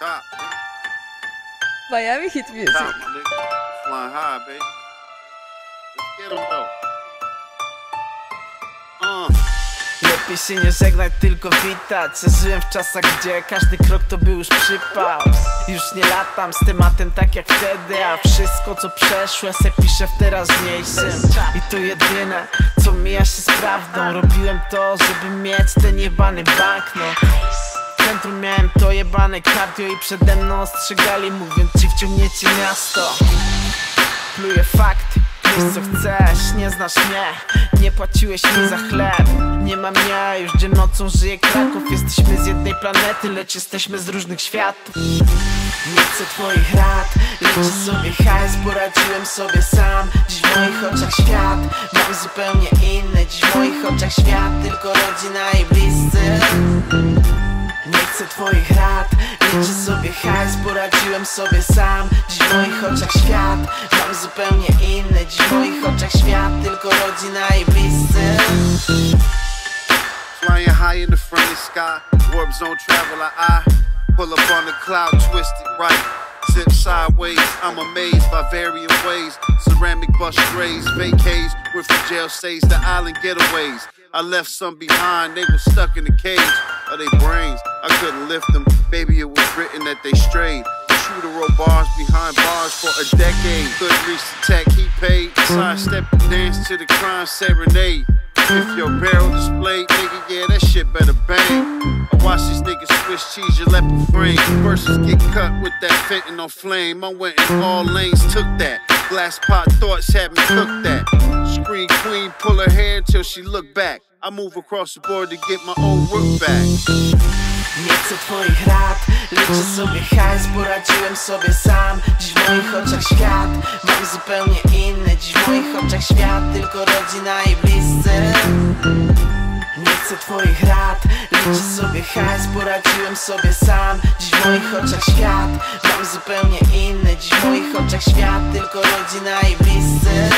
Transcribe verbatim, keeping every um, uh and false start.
Top. Miami hit music. Top, nigga. Flying high, baby. Let's get them though. Lepiej się nie żegnać, tylko witać. Żyłem w czasach, gdzie każdy krok to był już przypał. Już nie latam z tematem tak jak wtedy, a wszystko co przeszłe se piszę w teraźniejszym. I to jedyne co mija się z prawdą. Robiłem to, żeby mieć ten jebany banknot. W centrum miałem to jebane cardio i przede mną ostrzegali, mówiąc ci wciągniecie miasto. Pluję fakty. Wiesz co chcesz, nie znasz mnie. Nie płaciłeś mi za chleb. Nie ma mnie już, gdzie nocą żyje Kraków. Jesteśmy z jednej planety, lecz jesteśmy z różnych światów. Nie chcę twoich rad, liczę sobie hajs. Poradziłem sobie sam. Dziś w moich oczach świat mam zupełnie inny. Dziś w moich oczach świat tylko rodzina i bliscy. Nie chcę twoich rad, liczę sobie hajs. Poradziłem sobie sam. Dziś w moich oczach świat mam zupełnie inny. Dziś w moich oczach świat tylko rodzina i bliscy. Flying high in the friendly sky, warp zone traveler I. Pull up on the cloud, twist it right, zip sideways. I'm amazed by varying ways. Ceramic bus trays, vacays with the jail stays, the island getaways. I left some behind, they were stuck in the cage of their brains. I couldn't lift them, baby, it was written that they strayed. The shooter wrote bars behind bars for a decade. Couldn't reach the tech, he paid. Sidestep and dance to the crime serenade. If your barrel displayed, nigga, yeah, that shit better bang. I watch these niggas Swiss cheese, your leopard frame. Verses get cut with that fentanyl on flame. I went in all lanes, took that. Glass pot thoughts had me cook that. Screen queen, pull her hair till she look back. I move across the board to get my old work back. Nie chcę twoich rad, liczę sobie hajs, poradziłem sobie sam. Dziś w moich oczach świat mam zupełnie inny. Dziś w moich oczach świat tylko rodzina i bliscy. Nie chcę twoich rad, liczę sobie hajs, poradziłem sobie sam. Dziś w moich oczach świat mam zupełnie inny. Dziś w moich oczach świat tylko rodzina i bliscy.